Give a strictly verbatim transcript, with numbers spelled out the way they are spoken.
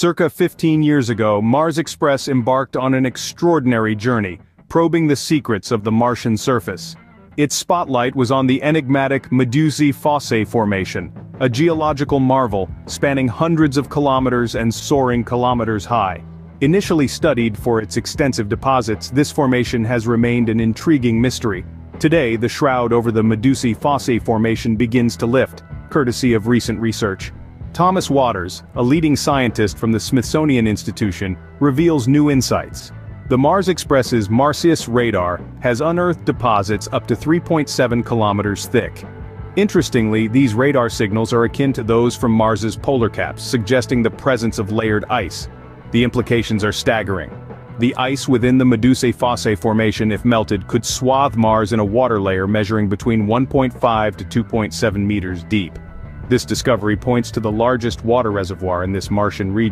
Circa fifteen years ago, Mars Express embarked on an extraordinary journey, probing the secrets of the Martian surface. Its spotlight was on the enigmatic Medusae Fossae Formation, a geological marvel spanning hundreds of kilometers and soaring kilometers high. Initially studied for its extensive deposits, this formation has remained an intriguing mystery. Today, the shroud over the Medusae Fossae Formation begins to lift, courtesy of recent research. Thomas Waters, a leading scientist from the Smithsonian Institution, reveals new insights. The Mars Express's MARSIS radar has unearthed deposits up to three point seven kilometers thick. Interestingly, these radar signals are akin to those from Mars's polar caps, suggesting the presence of layered ice. The implications are staggering. The ice within the Medusae Fossae Formation, if melted, could swathe Mars in a water layer measuring between one point five to two point seven meters deep. This discovery points to the largest water reservoir in this Martian region.